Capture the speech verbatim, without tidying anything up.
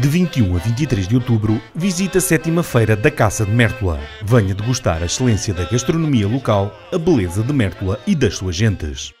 De vinte e um a vinte e três de outubro, visite a sétima Feira da Caça de Mértola. Venha degustar a excelência da gastronomia local, a beleza de Mértola e das suas gentes.